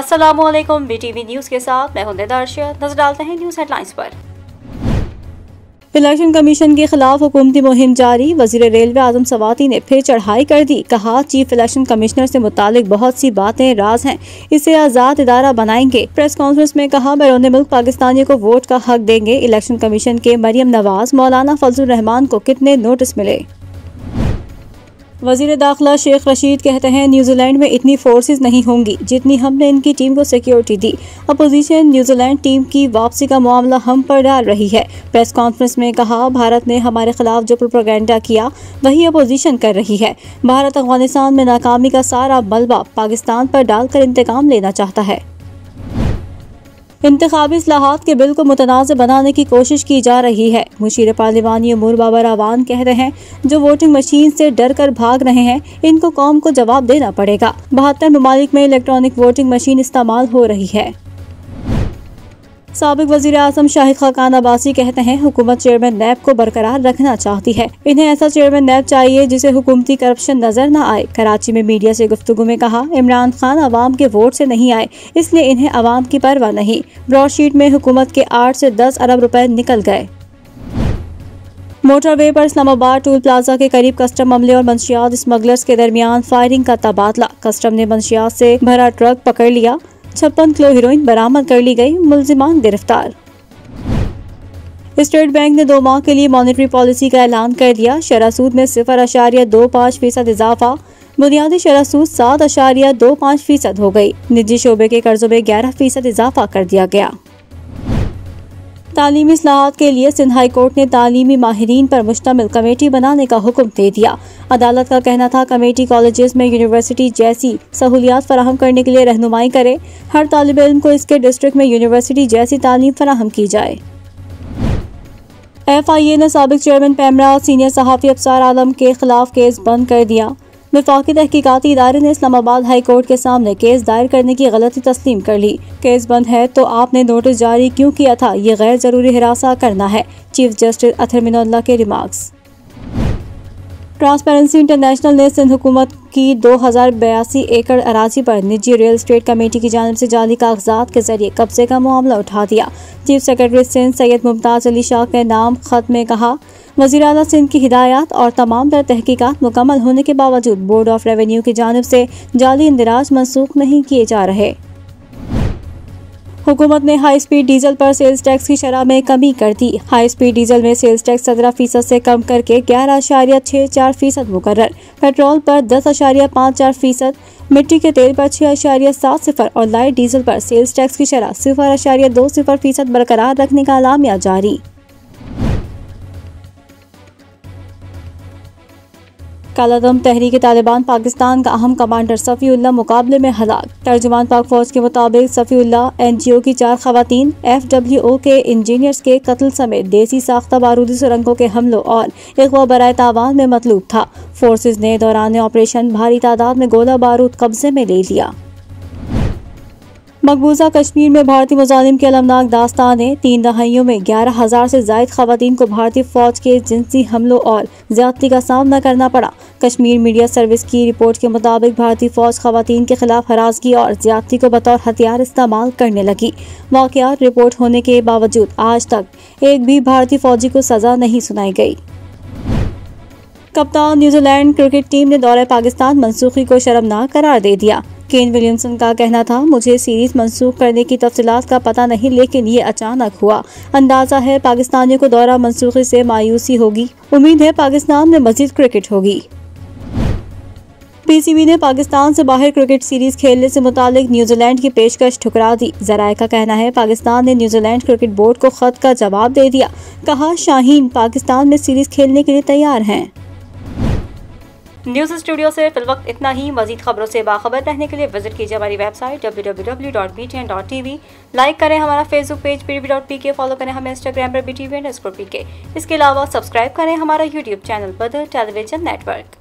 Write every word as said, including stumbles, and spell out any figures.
अस्सलामुअलैकुम, BTV news के साथ मैं हूं निदा। नजर डालते हैं न्यूज हेडलाइंस पर। इलेक्शन कमीशन के खिलाफ हुकूमती मुहिम जारी। वजीर रेलवे आजम स्वाति ने फिर चढ़ाई कर दी। कहा, चीफ इलेक्शन कमिश्नर से मुतालिक बहुत सी बातें राज हैं, इसे आजाद इदारा बनाएंगे। प्रेस कॉन्फ्रेंस में कहा, बैरून मुल्क पाकिस्तानियों को वोट का हक देंगे। इलेक्शन कमीशन के मरियम नवाज, मौलाना फजल रहमान को कितने नोटिस मिले। वजीर दाखिला शेख रशीद कहते हैं, न्यूजीलैंड में इतनी फोर्सेस नहीं होंगी जितनी हमने इनकी टीम को सिक्योरिटी दी। अपोजिशन न्यूजीलैंड टीम की वापसी का मामला हम पर डाल रही है। प्रेस कॉन्फ्रेंस में कहा, भारत ने हमारे खिलाफ जो प्रोपेगेंडा किया वही अपोजिशन कर रही है। भारत अफगानिस्तान में नाकामी का सारा मलबा पाकिस्तान पर डालकर इंतकाम लेना चाहता है। इंतखाबी इस्लाहात के बिल को मुतनाज़ बनाने की कोशिश की जा रही है। मुशीर पालिवानी उमूर बाबर अवान कहते हैं, जो वोटिंग मशीन से डर कर भाग रहे हैं इनको कौम को जवाब देना पड़ेगा। बहत्तर ममालिक में इलेक्ट्रॉनिक वोटिंग मशीन इस्तेमाल हो रही है। साबिक वजीर आज़म शाहिद खाकान अब्बासी कहते हैं, हुकूमत चेयरमैन नैब को बरकरार रखना चाहती है। इन्हें ऐसा चेयरमैन नैब चाहिए जिसे हुकूमती करप्शन नजर न आए। कराची में मीडिया से गुफ्तगू में कहा, इमरान खान आवाम के वोट से नहीं आए, इसलिए इन्हें आवाम की परवाह नहीं। ब्रॉडशीट में हुकूमत के आठ से दस अरब रुपए निकल गए। मोटरवे पर इस्लामाबाद टोल प्लाजा के करीब कस्टम अमले और मंशियात स्मगलर्स के दरमियान फायरिंग का तबादला। कस्टम ने मंशियात से भरा ट्रक पकड़ लिया। छप्पन किलो हीरोइन बरामद कर ली गई। मुलजिमान गिरफ्तार। स्टेट बैंक ने दो माह के लिए मॉनेटरी पॉलिसी का ऐलान कर दिया। शरह सूद में सिफर अशारिया दो पाँच फीसद इजाफा। बुनियादी शरह सूद सात अशारिया दो पाँच फीसद हो गई। निजी शोबे के कर्जों में ग्यारह फीसद इजाफा कर दिया गया। तालीमी इस्लाहात के लिए सिंध हाई कोर्ट ने तालीमी माहिरीन पर मुश्तमिल कमेटी बनाने का हुक्म दे दिया। अदालत का कहना था, कमेटी कॉलेजेस में यूनिवर्सिटी जैसी सहूलियात फराहम करने के लिए रहनुमाई करे। हर तालिब इल्म को इसके डिस्ट्रिक्ट में यूनिवर्सिटी जैसी तालीम फराहम की जाए। एफ आई ए ने साबिक चेयरमैन पेमरा सीनियर सहाफ़ी अफसार आलम के खिलाफ केस बंद कर दिया। वफाकी तहकीकाती इदारे ने इस्लामाबाद हाई कोर्ट के सामने केस दायर करने की गलती तस्लीम कर ली। केस बंद है तो आपने नोटिस जारी क्यों किया था? ये गैर जरूरी हिरासा करना है। चीफ जस्टिस अथर मिनुल्लाह के रिमार्क्स। ट्रांसपेरेंसी इंटरनेशनल ने सिंध हुकूमत की दो हजार बयासी एकड़ अराजी पर निजी रियल स्टेट कमेटी की जानिब से जाली कागजात के जरिए कब्जे का मामला उठा दिया। चीफ सेक्रेटरी सिंध सैयद मुमताज अली शाह के नाम खत में कहा, वज़ीर आला सिंध की हिदायत और तमाम तर तहकीकात मुकम्मल होने के बावजूद बोर्ड ऑफ रेवेन्यू की जानिब से जाली इंदिराज मनसूख नहीं किए जा रहे। हुकूमत ने हाई स्पीड डीजल पर सेल्स टैक्स की शरह में कमी कर दी। हाई स्पीड डीजल में सेल्स टैक्स सत्रह फीसद से कम करके ग्यारह अशारिया छः चार फीसद मुकर्रर। पेट्रोल पर दस अशारिया पाँच चार फीसद, मिट्टी के तेल पर छः अशारिया सात सिफर और लाइट डीजल पर सेल्स टैक्स की शरह सिफर अशारिया दो सिफर फीसद बरकरार रखने का अलामिया जारी। कालादम तहरीक तालिबान पाकिस्तान का अहम कमांडर सफ़ीउल्लाह मुकाबले में हलाक। तर्जुमान पाक फौज के मुताबिक सफ़ीउल्लाह एन जी ओ की चार खवातीन, एफ डब्ल्यू ओ के इंजीनियर्स के कत्ल समेत देसी साख्ता बारूदी सुरंगों के हमलों और अगवा बराए तावान में मतलूब था। फोर्सेस ने दौरान ऑपरेशन भारी तादाद में गोला बारूद कब्जे में ले लिया। मकबूजा कश्मीर में भारतीय मुजालिम की अलमनाक दास्तानें। तीन दहाइयों में ग्यारह हजार से जायद खवातीन को भारतीय फौज के जिनसी हमलों और ज्यादती का सामना करना पड़ा। कश्मीर मीडिया सर्विस की रिपोर्ट के मुताबिक भारतीय फौज खवातीन के खिलाफ हरासगी और ज्यादती को बतौर हथियार इस्तेमाल करने लगी। वाकयात रिपोर्ट होने के बावजूद आज तक एक भी भारतीय फौजी को सजा नहीं सुनाई गई। कप्तान न्यूजीलैंड क्रिकेट टीम ने दौरे पाकिस्तान मनसूखी को शर्मनाक करार दे दिया। केन विलियमसन का कहना था, मुझे सीरीज मंसूख करने की तफसीलात का पता नहीं, लेकिन ये अचानक हुआ। अंदाजा है पाकिस्तानियों को दौरा मंसूखी से मायूसी होगी। उम्मीद है पाकिस्तान में मजीद क्रिकेट होगी। पी सी बी ने पाकिस्तान से बाहर क्रिकेट सीरीज खेलने से मुतालिक न्यूजीलैंड की पेशकश ठुकरा दी। जराये का कहना है, पाकिस्तान ने न्यूजीलैंड क्रिकेट बोर्ड को खत का जवाब दे दिया। कहा, शाहीन पाकिस्तान में सीरीज खेलने के लिए तैयार हैं। न्यूज़ स्टूडियो से फिल वक्त इतना ही। मजीद खबरों से बाखबर रहने के लिए विजिट कीजिए हमारी website W W W dot B T N dot T V. Like करें हमारा Facebook page B T V dot P K. Follow करें हमें इंस्टाग्राम पर B T V underscore P K. इसके अलावा सब्सक्राइब करें हमारा YouTube channel Badar television network.